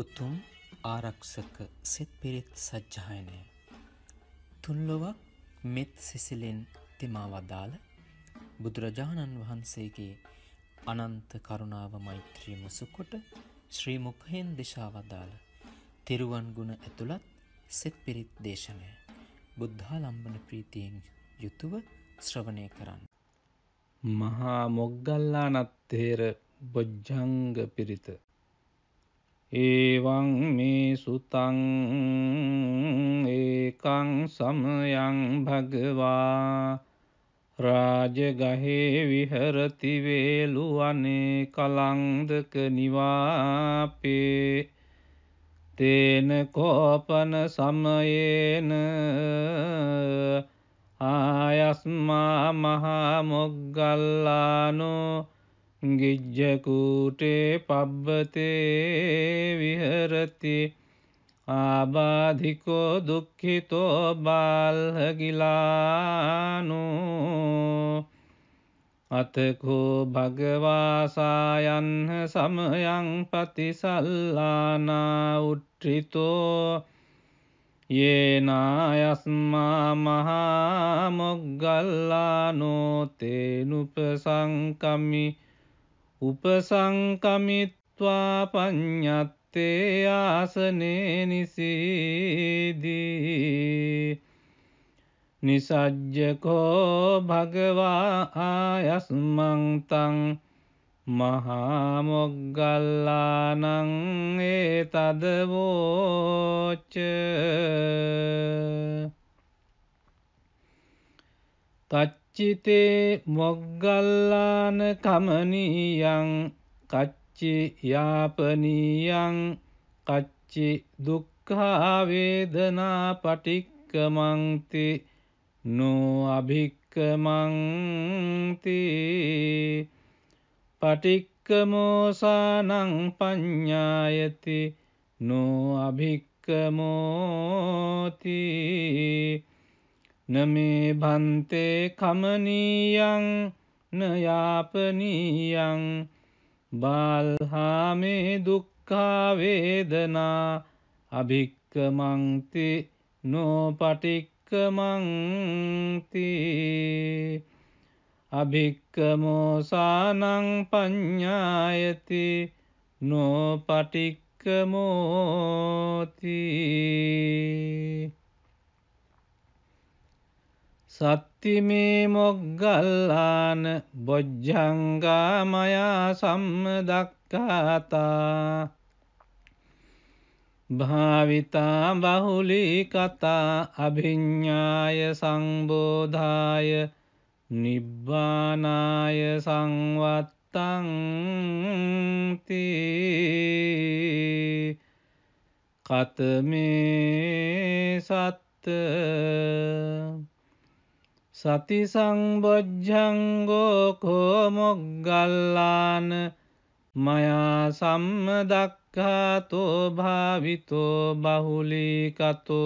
උතුම් ආරක්ෂක සෙත් පිරිත් සජ්ජායනය තුන්ලොවක් මෙත් සිසිලෙන් තෙමවදාල බුදුරජාණන් වහන්සේගේ අනන්ත කරුණාව මෛත්‍රිය මුසුකොට ශ්‍රී මුඛයෙන් දේශාවදාල තිරුවන් ගුණ ඇතුළත් සෙත් පිරිත් දේශනය බුද්ධාලම්බන ප්‍රීතියෙන් යුතුව ශ්‍රවණය කරන්න. මහා මොග්ගල්ලානත් තේර බොජ්ජංග පිරිත एवं मे सुतं एकं समयं भगवा राजगहे विहरति वेलुवने कलंदक निवापे तेन कोपन समयेन आयस्मा महामुग्गल्लानो गिज्जकूटे पब्बते विहरति आबाधिको दुखितो बाल्हगिलानो अतको भगवा सायन्ह समयं पतिसल्लाना उत्थितो येनायस्मा महामुग्गल्लानो तेनुपसंकमि उपसंकमित्वा पञ्यते आसने निसीदि निसज्जको भगवा आयस्मं तं महामुग्गल्लानं एतद्वोच कच्चिते मोग्गल्लान कमनीयं कच्चि यापनीयं कच्चि दुःखवेदना पटिक्कमंति नो अभिक्कमंति पटिक्कमोसानं पञ्ञायति नो अभिक्कमोति न मे भन्ते कमनीयं न यापनीयं बाल्हा मे दुःखा वेदना अभिक्कमंति नो पटिक्कमंति अभिक्कमोसानं पञ्ञायति नो पटिक्कमोति सत्ति मे मोग्गल्लान बोज्जंगा मया सम्मदक्खाता भाविता बहुलीकता अभिज्ञाय संबोधाय निब्बानाय संवत्तन्ति कतमे सत् सति संबोज्जंगो को मोग्गल्लान मया सम्मदक्खातो भावितो बहुलीकतो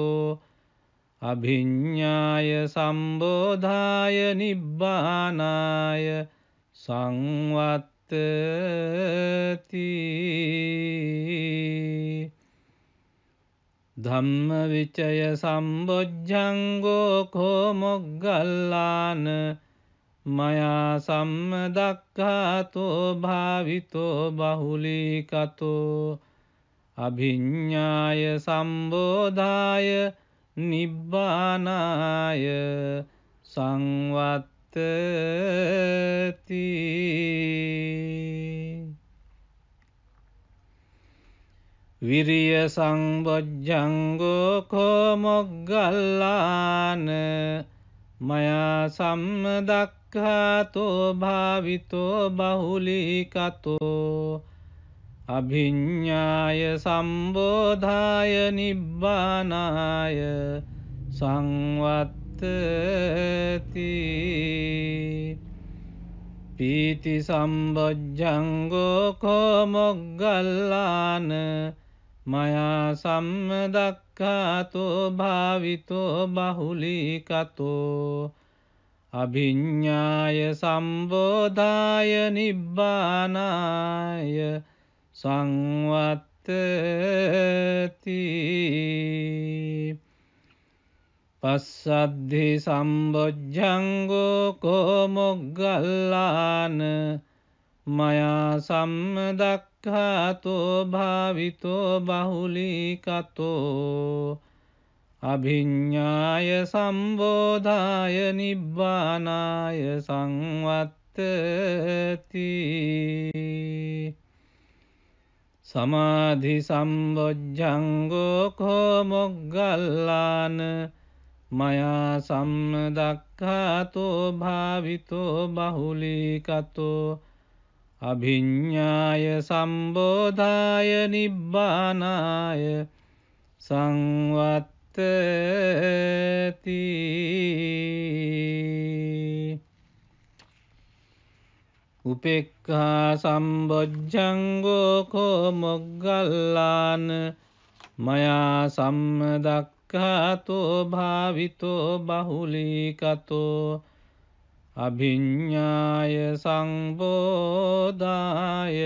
अभिज्ञाय संबोधाय निब्बानाय संवत्ति धम्म विचय संबोज्जंगो को मोग्गल्लान मया सम्मदक्खातो भावितो बहुलीकतो अभिज्ञाय संबोधाय निब्बानाय संवत्ति विरिय संबोज्जंगो को मोग्गल्लान मया सम्मदक्खातो भावितो बहुलीकतो अभिज्ञाय संबोधाय निब्बानाय संवत्ति पीति संबोज्जंगो को मोग्गल्लान मया सम्मदक्खातो भावितो बहुलीकतो अभिज्ञाय संबोधाय निब्बानाय संवत्ति තති පස්සද්ධි සම්බොජ්ජංගෝ කෝ මොග්ගල්ලාන මයා සම්මදක්ඛාතෝ භාවිතෝ බහුලීකතෝ අභිඤ්ඤාය සම්බෝධාය නිබ්බානාය සංවත්තති සමාධි සම්බොජ්ජංගෝ කෝ මොග්ගල්ලාන මයා සම්මදක්ඛාතෝ භාවිතෝ බහුලීකතෝ අභිඤ්ඤාය සම්බෝධාය නිබ්බානාය සංවත්තති උපේක්ඛා සම්බොජ්ජංගෝ කෝ මොග්ගල්ලාන මයා සම්මදක්ඛාතෝ භාවිතෝ බහුලීකතෝ අභිඤ්ඤාය සංබෝධාය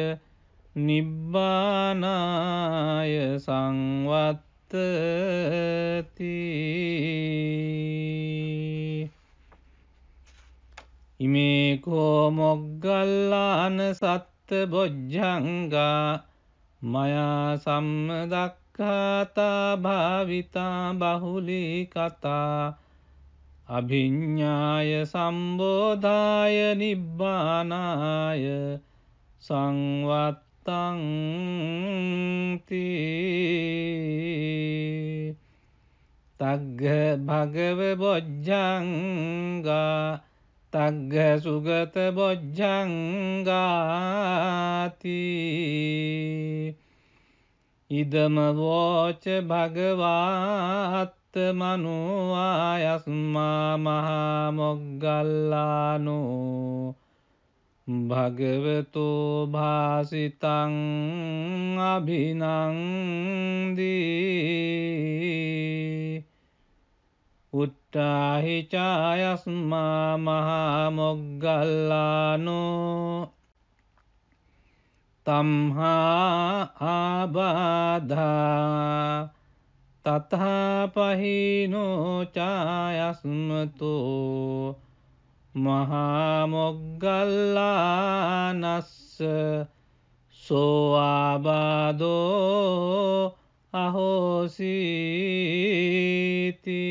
නිබ්බානාය සංවත්තති ඉමේ කෝ මොග්ගල්ලාන සත්ත බොජ්ජංගා මයා සම්මදක් කතා භාවිතා බහුලී කතා අභිඤ්ඤාය සම්බෝධාය නිබ්බානාය සංවත්තං ති තග්ග භගව බොජ්ජංගා තග්ග සුගත බොජ්ජංගාති ඉදම වෝච භගවාත් මනෝ ආයස්මා මහා මොග්ගල්ලානෝ භගවතෝ භාසිතං අභිනන්දී උත්තාහි චායස්මා මහා මොග්ගල්ලානෝ තමහා ආබාධා තථා පහිනෝ චායස්මතෝ මහා මොග්ගල්ලානස්ස සෝ ආබාධෝ අහෝසීති